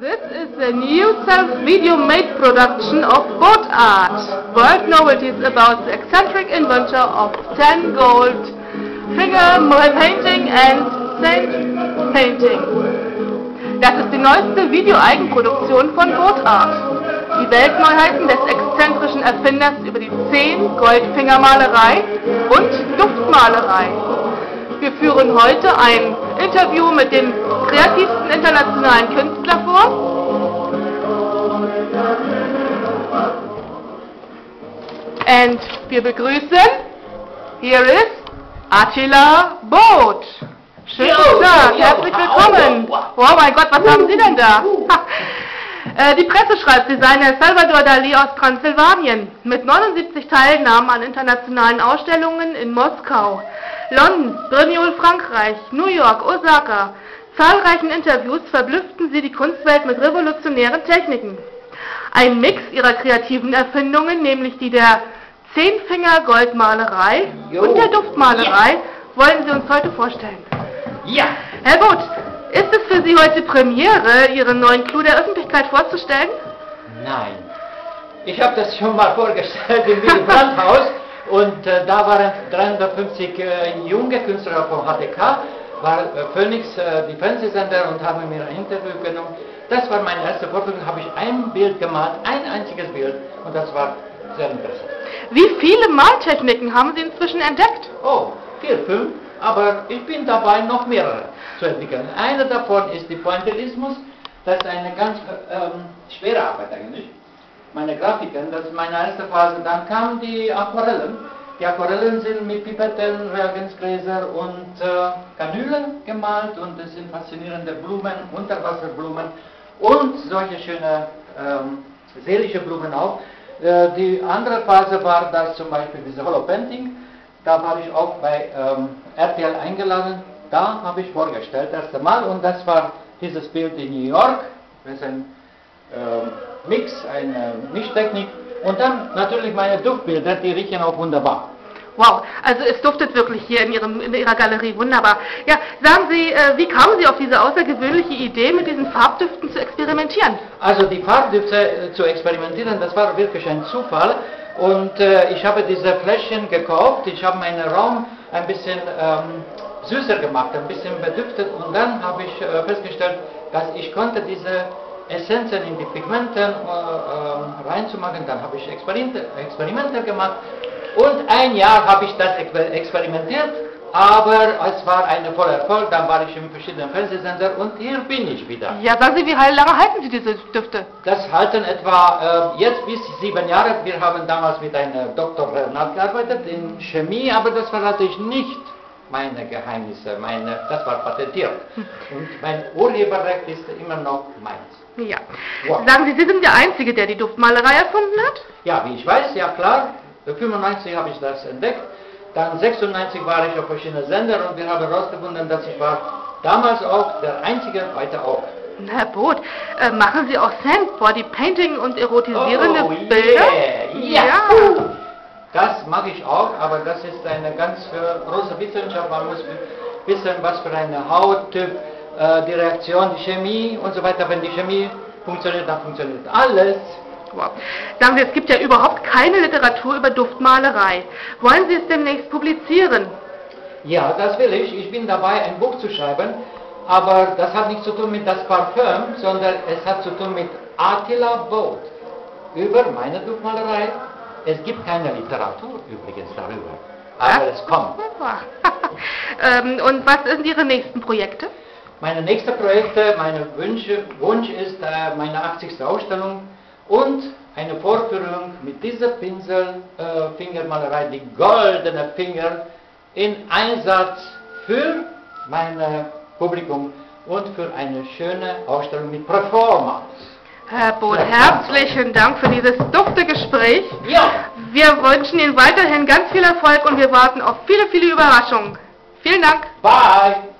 This is the new self-video-made production of BoatArt. World novelties about the eccentric adventure of ZEHN-GOLDFINGer, Painting and Saint Painting. Das ist die neueste Video-Eigenproduktion von BoatArt. Die Weltneuheiten des exzentrischen Erfinders über die 10 Goldfinger-Malerei und Duftmalerei. Wir führen heute ein Interview mit dem kreativsten internationalen Künstler vor. Und wir begrüßen, hier ist Attila Bod. Schönen guten Tag, herzlich willkommen. Oh mein Gott, was haben Sie denn da? Die Presse schreibt, Designer Salvador Dali aus Transsilvanien mit 79 Teilnahmen an internationalen Ausstellungen in Moskau, London, Brignoles, Frankreich, New York, Osaka. Zahlreichen Interviews verblüfften sie die Kunstwelt mit revolutionären Techniken. Ein Mix ihrer kreativen Erfindungen, nämlich die der Zehnfinger-Goldmalerei und der Duftmalerei, wollen sie uns heute vorstellen. Ja. Herr Bod, ist es für Sie heute Premiere, Ihren neuen Clou der Öffentlichkeit vorzustellen? Nein. Ich habe das schon mal vorgestellt im Willy Brandt-Haus. Und da waren 350 junge Künstler vom HDK, war Phoenix die Fernsehsender und haben mir ein Interview genommen. Das war meine erste Vorführung, habe ich ein Bild gemalt, ein einziges Bild, und das war sehr interessant. Wie viele Maltechniken haben Sie inzwischen entdeckt? Oh, 4, 5, aber ich bin dabei, noch mehrere zu entwickeln. Eine davon ist die Pointillismus, das ist eine ganz schwere Arbeit eigentlich. Meine Grafiken, das ist meine erste Phase. Dann kamen die Aquarellen. Die Aquarellen sind mit Pipetten, Reagenzgläser und Kanülen gemalt, und es sind faszinierende Blumen, Unterwasserblumen und solche schöne seelische Blumen auch. Die andere Phase war das zum Beispiel diese Hollow Painting. Da war ich auch bei RTL eingeladen. Da habe ich vorgestellt, das erste Mal, und das war dieses Bild in New York. Das Mix, eine Mischtechnik, und dann natürlich meine Duftbilder, die riechen auch wunderbar. Wow, also es duftet wirklich hier in Ihrer Galerie wunderbar. Ja, sagen Sie, wie kamen Sie auf diese außergewöhnliche Idee, mit diesen Farbdüften zu experimentieren? Also die Farbdüfte zu experimentieren, das war wirklich ein Zufall, und ich habe diese Fläschchen gekauft, ich habe meinen Raum ein bisschen süßer gemacht, ein bisschen bedüftet, und dann habe ich festgestellt, dass ich konnte diese Essenzen in die Pigmenten reinzumachen. Dann habe ich Experimente gemacht, und ein Jahr habe ich das experimentiert, aber es war ein voller Erfolg. Dann war ich in verschiedenen Fernsehsendern, und hier bin ich wieder. Ja, sagen Sie, wie lange halten Sie diese Düfte? Das halten etwa jetzt bis 7 Jahre. Wir haben damals mit einem Doktor Renat gearbeitet in Chemie, aber das verrate ich nicht. Meine Geheimnisse, das war patentiert. Und mein Urheberrecht ist immer noch meins. Ja. Wow. Sagen Sie, Sie sind der Einzige, der die Duftmalerei erfunden hat? Ja, wie ich weiß, ja klar. 1995 habe ich das entdeckt. Dann 1996 war ich auf verschiedenen Sendern, und wir haben herausgefunden, dass ich war damals auch der Einzige, heute auch. Herr Bod, machen Sie auch Sandbody-Painting und erotisierende Bilder? Ja. Das mache ich auch, aber das ist eine ganz große Wissenschaft. Man muss wissen, was für eine Hauttyp, die Reaktion, die Chemie und so weiter. Wenn die Chemie funktioniert, dann funktioniert alles. Wow. Sagen Sie, es gibt ja überhaupt keine Literatur über Duftmalerei. Wollen Sie es demnächst publizieren? Ja, das will ich. Ich bin dabei, ein Buch zu schreiben, aber das hat nichts zu tun mit das Parfüm, sondern es hat zu tun mit Attila Bod, über meine Duftmalerei. Es gibt keine Literatur übrigens darüber, aber es kommt. Und was sind Ihre nächsten Projekte? Meine nächsten Projekte, Wunsch ist meine 80. Ausstellung und eine Vorführung mit dieser Pinselfingermalerei, die goldene Finger, in Einsatz für mein Publikum und für eine schöne Ausstellung mit Performance. Herr Bod, herzlichen Dank für dieses dufte Gespräch. Ja. Wir wünschen Ihnen weiterhin ganz viel Erfolg, und wir warten auf viele, viele Überraschungen. Vielen Dank. Bye.